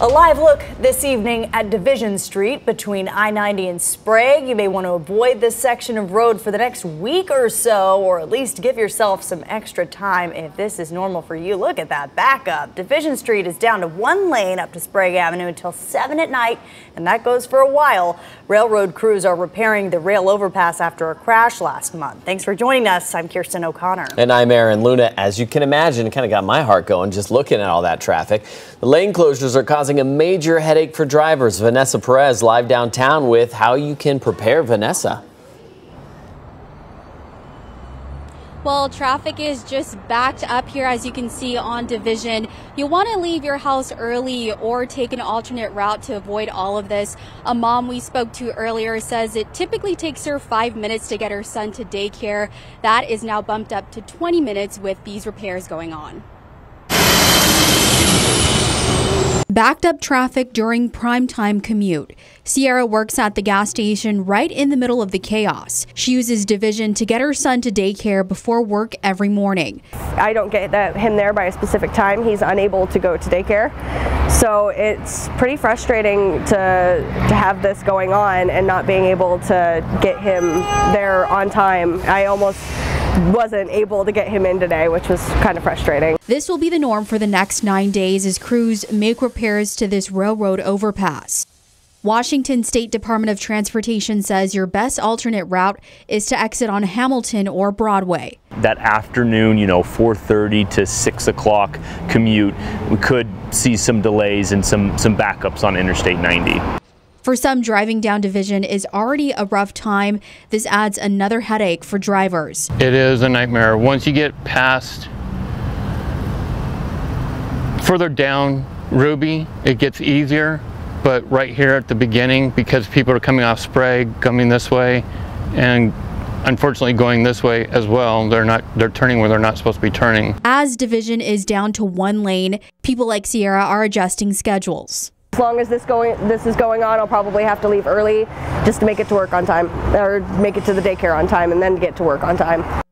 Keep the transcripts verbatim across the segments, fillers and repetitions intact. A live look this evening at Division Street between I ninety and Sprague. You may want to avoid this section of road for the next week or so, or at least give yourself some extra time if this is normal for you. Look at that backup. Division Street is down to one lane up to Sprague Avenue until seven at night, and that goes for a while. Railroad crews are repairing the rail overpass after a crash last month. Thanks for joining us. I'm Kirsten O'Connor. And I'm Aaron Luna. As you can imagine, it kind of got my heart going just looking at all that traffic. The lane closures are causing a major headache for drivers. Vanessa Perez live downtown with how you can prepare. Vanessa. Well, traffic is just backed up here, as you can see on Division. You want to leave your house early or take an alternate route to avoid all of this. A mom we spoke to earlier says it typically takes her five minutes to get her son to daycare. That is now bumped up to twenty minutes with these repairs going on. Backed up traffic during primetime commute. Sierra works at the gas station right in the middle of the chaos. She uses Division to get her son to daycare before work every morning. I don't get that him there by a specific time. He's unable to go to daycare. So it's pretty frustrating to, to have this going on and not being able to get him there on time. I almost wasn't able to get him in today, which was kind of frustrating. This will be the norm for the next nine days as crews make repairs to this railroad overpass. Washington State Department of Transportation says your best alternate route is to exit on Hamilton or Broadway. That afternoon, you know, four thirty to six o'clock commute, we could see some delays and some, some backups on Interstate ninety. For some, driving down Division is already a rough time. This adds another headache for drivers. It is a nightmare. Once you get past further down Ruby, it gets easier. But right here at the beginning, because people are coming off Sprague, coming this way, and unfortunately going this way as well, they're not they're turning where they're not supposed to be turning. As Division is down to one lane, people like Sierra are adjusting schedules. As long as this going this is going on, I'll probably have to leave early just to make it to work on time, or make it to the daycare on time and then get to work on time.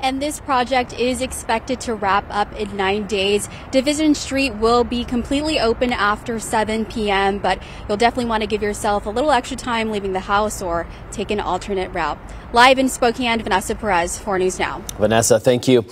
And this project is expected to wrap up in nine days. Division Street will be completely open after seven p m, but you'll definitely want to give yourself a little extra time leaving the house or take an alternate route. Live in Spokane, Vanessa Perez, four News Now. Vanessa, thank you.